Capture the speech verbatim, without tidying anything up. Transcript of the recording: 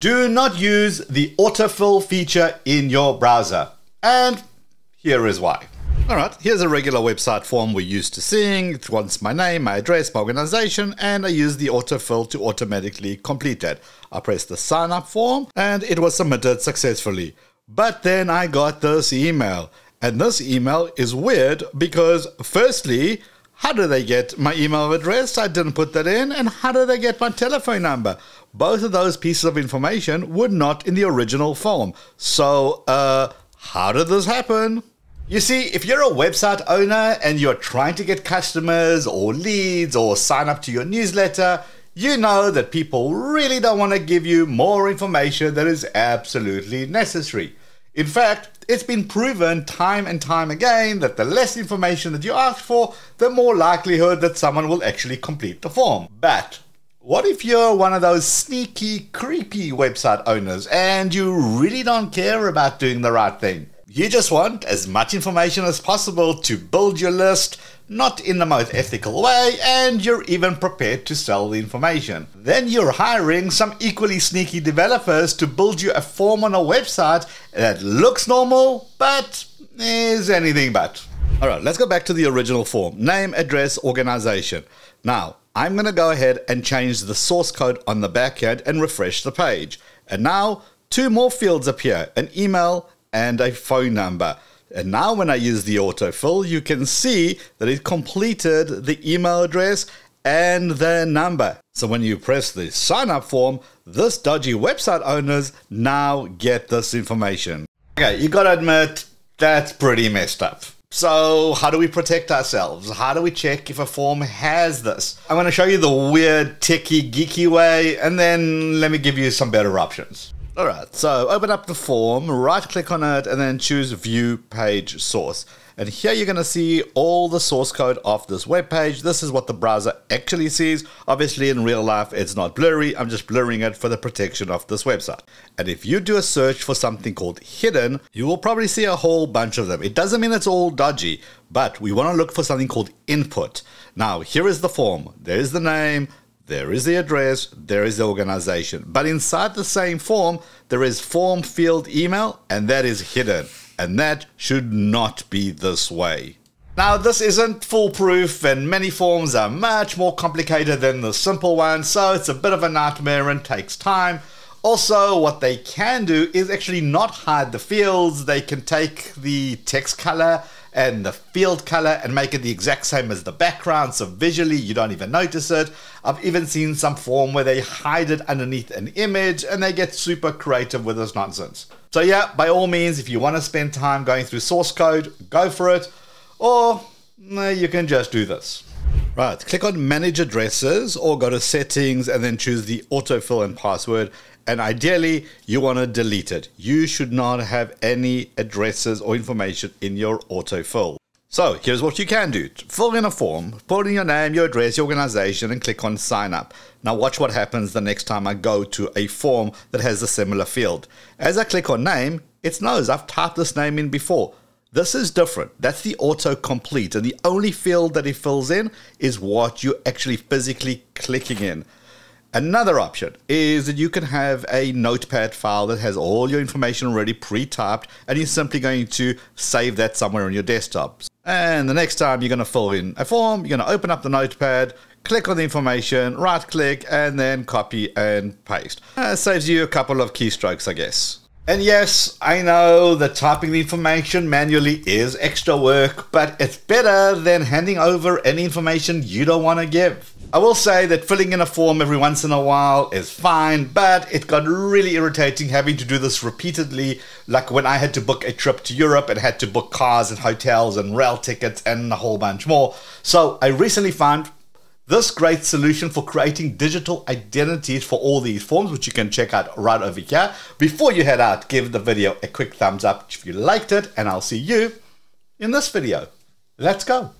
Do not use the autofill feature in your browser. And here is why. All right, here's a regular website form we're used to seeing. It wants my name, my address, my organization, and I use the autofill to automatically complete that. I pressed the sign up form and it was submitted successfully. But then I got this email, and this email is weird because firstly, how do they get my email address? I didn't put that in. And how do they get my telephone number? Both of those pieces of information were not in the original form. So uh, how did this happen? You see, if you're a website owner and you're trying to get customers or leads or sign up to your newsletter, you know that people really don't want to give you more information than is absolutely necessary. In fact, it's been proven time and time again that the less information that you ask for, the more likelihood that someone will actually complete the form. But what if you're one of those sneaky, creepy website owners and you really don't care about doing the right thing? You just want as much information as possible to build your list, not in the most ethical way, and you're even prepared to sell the information. Then you're hiring some equally sneaky developers to build you a form on a website that looks normal, but is anything but. All right, let's go back to the original form. Name, address, organization. Now, I'm going to go ahead and change the source code on the back end and refresh the page. And now, two more fields appear, an email and a phone number. And now when I use the autofill, you can see that it completed the email address and the number. So when you press the sign up form, this dodgy website owners now get this information. Okay, you gotta admit, that's pretty messed up. So how do we protect ourselves? How do we check if a form has this? I'm gonna show you the weird, techie, geeky way, and then let me give you some better options. All right, so open up the form, right click on it, and then choose View Page Source. And here you're gonna see all the source code of this web page. This is what the browser actually sees. Obviously in real life, it's not blurry. I'm just blurring it for the protection of this website. And if you do a search for something called hidden, you will probably see a whole bunch of them. It doesn't mean it's all dodgy, but we wanna look for something called input. Now, here is the form. There's the name. There is the address, there is the organization. But inside the same form, there is form field email, and that is hidden. And that should not be this way. Now, this isn't foolproof, and many forms are much more complicated than the simple one, so it's a bit of a nightmare and takes time. Also, what they can do is actually not hide the fields. They can take the text color and the field color and make it the exact same as the background, so visually you don't even notice it. I've even seen some form where they hide it underneath an image and they get super creative with this nonsense. So yeah, by all means, if you want to spend time going through source code, go for it, or you can just do this. Right, click on Manage Addresses or go to Settings and then choose the autofill and password. And ideally, you want to delete it. You should not have any addresses or information in your autofill. So here's what you can do. Fill in a form, put in your name, your address, your organization, and click on sign up. Now watch what happens the next time I go to a form that has a similar field. As I click on name, it knows I've typed this name in before. This is different. That's the autocomplete. And the only field that it fills in is what you're actually physically clicking in. Another option is that you can have a notepad file that has all your information already pre-typed, and you're simply going to save that somewhere on your desktop. And the next time you're going to fill in a form, you're going to open up the notepad, click on the information, right click, and then copy and paste. That saves you a couple of keystrokes, I guess. And yes, I know that typing the information manually is extra work, but it's better than handing over any information you don't want to give. I will say that filling in a form every once in a while is fine, but it got really irritating having to do this repeatedly, like when I had to book a trip to Europe and had to book cars and hotels and rail tickets and a whole bunch more. So I recently found this great solution for creating digital identities for all these forms, which you can check out right over here. Before you head out, give the video a quick thumbs up if you liked it, and I'll see you in this video. Let's go.